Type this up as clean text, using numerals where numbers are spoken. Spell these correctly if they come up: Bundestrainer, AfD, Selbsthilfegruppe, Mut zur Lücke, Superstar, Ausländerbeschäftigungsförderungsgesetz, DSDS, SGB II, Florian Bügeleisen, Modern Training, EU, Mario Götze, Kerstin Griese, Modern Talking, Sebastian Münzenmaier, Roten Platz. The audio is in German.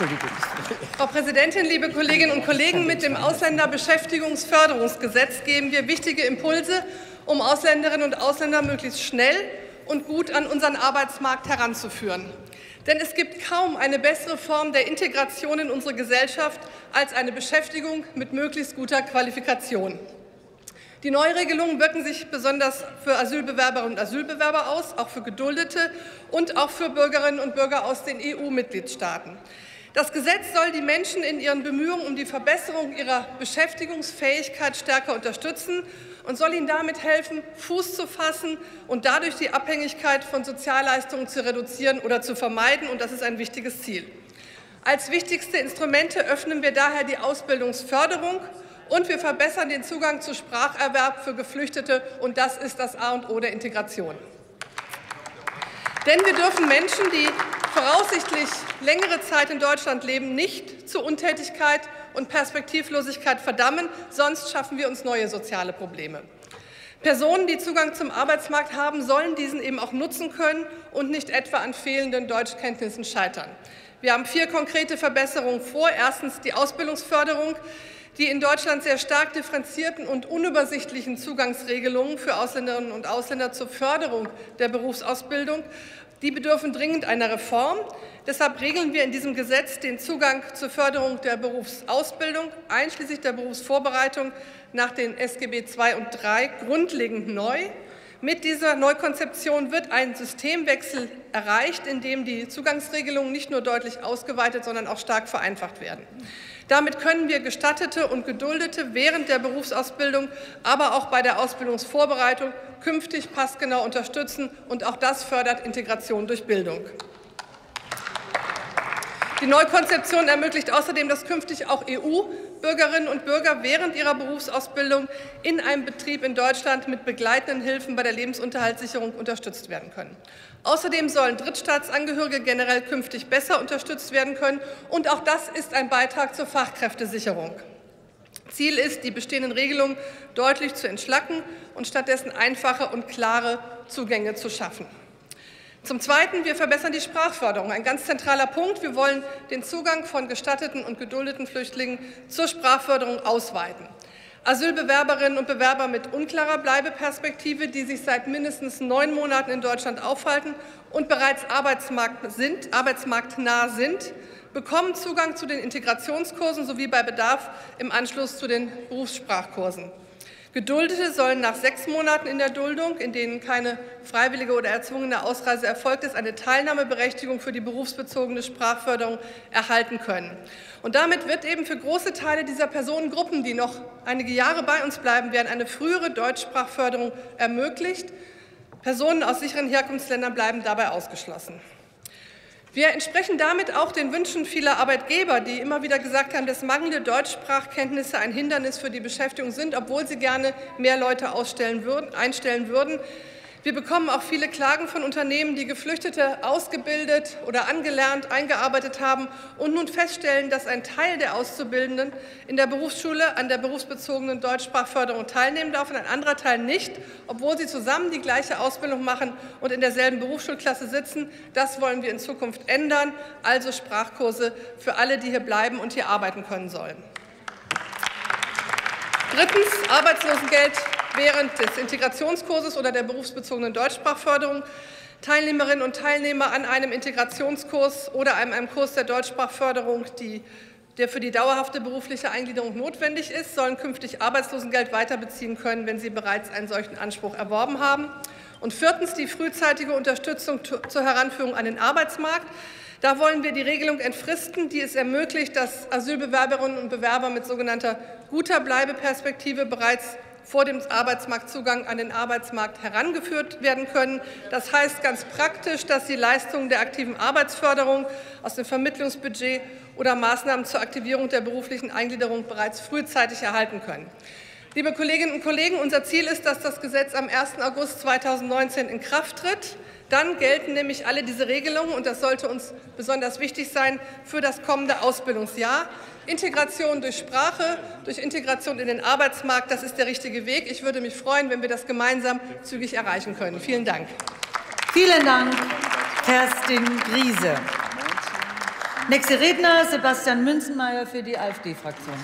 Entschuldigung. Frau Präsidentin, liebe Kolleginnen und Kollegen! Mit dem Ausländerbeschäftigungsförderungsgesetz geben wir wichtige Impulse, um Ausländerinnen und Ausländer möglichst schnell und gut an unseren Arbeitsmarkt heranzuführen. Denn es gibt kaum eine bessere Form der Integration in unsere Gesellschaft als eine Beschäftigung mit möglichst guter Qualifikation. Die Neuregelungen wirken sich besonders für Asylbewerberinnen und Asylbewerber aus, auch für Geduldete und auch für Bürgerinnen und Bürger aus den EU-Mitgliedstaaten. Das Gesetz soll die Menschen in ihren Bemühungen um die Verbesserung ihrer Beschäftigungsfähigkeit stärker unterstützen und soll ihnen damit helfen, Fuß zu fassen und dadurch die Abhängigkeit von Sozialleistungen zu reduzieren oder zu vermeiden. Und das ist ein wichtiges Ziel. Als wichtigste Instrumente öffnen wir daher die Ausbildungsförderung, und wir verbessern den Zugang zu Spracherwerb für Geflüchtete, und das ist das A und O der Integration. Denn wir dürfen Menschen, die voraussichtlich längere Zeit in Deutschland leben, nicht zu Untätigkeit und Perspektivlosigkeit verdammen, sonst schaffen wir uns neue soziale Probleme. Personen, die Zugang zum Arbeitsmarkt haben, sollen diesen eben auch nutzen können und nicht etwa an fehlenden Deutschkenntnissen scheitern. Wir haben 4 konkrete Verbesserungen vor. Erstens die Ausbildungsförderung. Die in Deutschland sehr stark differenzierten und unübersichtlichen Zugangsregelungen für Ausländerinnen und Ausländer zur Förderung der Berufsausbildung, die bedürfen dringend einer Reform. Deshalb regeln wir in diesem Gesetz den Zugang zur Förderung der Berufsausbildung einschließlich der Berufsvorbereitung nach den SGB II und III grundlegend neu. Mit dieser Neukonzeption wird ein Systemwechsel erreicht, in dem die Zugangsregelungen nicht nur deutlich ausgeweitet, sondern auch stark vereinfacht werden. Damit können wir Gestattete und Geduldete während der Berufsausbildung, aber auch bei der Ausbildungsvorbereitung künftig passgenau unterstützen, und auch das fördert Integration durch Bildung. Die Neukonzeption ermöglicht außerdem, dass künftig auch EU-Bürgerinnen und Bürger während ihrer Berufsausbildung in einem Betrieb in Deutschland mit begleitenden Hilfen bei der Lebensunterhaltssicherung unterstützt werden können. Außerdem sollen Drittstaatsangehörige generell künftig besser unterstützt werden können, und auch das ist ein Beitrag zur Fachkräftesicherung. Ziel ist, die bestehenden Regelungen deutlich zu entschlacken und stattdessen einfache und klare Zugänge zu schaffen. Zum Zweiten, wir verbessern die Sprachförderung. Ein ganz zentraler Punkt. Wir wollen den Zugang von gestatteten und geduldeten Flüchtlingen zur Sprachförderung ausweiten. Asylbewerberinnen und Bewerber mit unklarer Bleibeperspektive, die sich seit mindestens 9 Monaten in Deutschland aufhalten und bereits arbeitsmarktnah sind, bekommen Zugang zu den Integrationskursen sowie bei Bedarf im Anschluss zu den Berufssprachkursen. Geduldete sollen nach 6 Monaten in der Duldung, in denen keine freiwillige oder erzwungene Ausreise erfolgt ist, eine Teilnahmeberechtigung für die berufsbezogene Sprachförderung erhalten können. Und damit wird eben für große Teile dieser Personengruppen, die noch einige Jahre bei uns bleiben werden, eine frühere Deutschsprachförderung ermöglicht. Personen aus sicheren Herkunftsländern bleiben dabei ausgeschlossen. Wir entsprechen damit auch den Wünschen vieler Arbeitgeber, die immer wieder gesagt haben, dass mangelnde Deutschsprachkenntnisse ein Hindernis für die Beschäftigung sind, obwohl sie gerne mehr Leute einstellen würden. Wir bekommen auch viele Klagen von Unternehmen, die Geflüchtete ausgebildet oder angelernt, eingearbeitet haben und nun feststellen, dass ein Teil der Auszubildenden in der Berufsschule an der berufsbezogenen Deutschsprachförderung teilnehmen darf und ein anderer Teil nicht, obwohl sie zusammen die gleiche Ausbildung machen und in derselben Berufsschulklasse sitzen. Das wollen wir in Zukunft ändern, also Sprachkurse für alle, die hier bleiben und hier arbeiten können sollen. Drittens, Arbeitslosengeld während des Integrationskurses oder der berufsbezogenen Deutschsprachförderung. Teilnehmerinnen und Teilnehmer an einem Integrationskurs oder einem Kurs der Deutschsprachförderung, der für die dauerhafte berufliche Eingliederung notwendig ist, sollen künftig Arbeitslosengeld weiter beziehen können, wenn sie bereits einen solchen Anspruch erworben haben. Und viertens die frühzeitige Unterstützung zur Heranführung an den Arbeitsmarkt. Da wollen wir die Regelung entfristen, die es ermöglicht, dass Asylbewerberinnen und Bewerber mit sogenannter guter Bleibeperspektive bereits vor dem Arbeitsmarktzugang an den Arbeitsmarkt herangeführt werden können. Das heißt ganz praktisch, dass die Leistungen der aktiven Arbeitsförderung aus dem Vermittlungsbudget oder Maßnahmen zur Aktivierung der beruflichen Eingliederung bereits frühzeitig erhalten können. Liebe Kolleginnen und Kollegen, unser Ziel ist, dass das Gesetz am 1. August 2019 in Kraft tritt. Dann gelten nämlich alle diese Regelungen, und das sollte uns besonders wichtig sein, für das kommende Ausbildungsjahr. Integration durch Sprache, durch Integration in den Arbeitsmarkt, das ist der richtige Weg. Ich würde mich freuen, wenn wir das gemeinsam zügig erreichen können. Vielen Dank. Vielen Dank, Kerstin Griese. Nächster Redner Sebastian Münzenmaier für die AfD-Fraktion.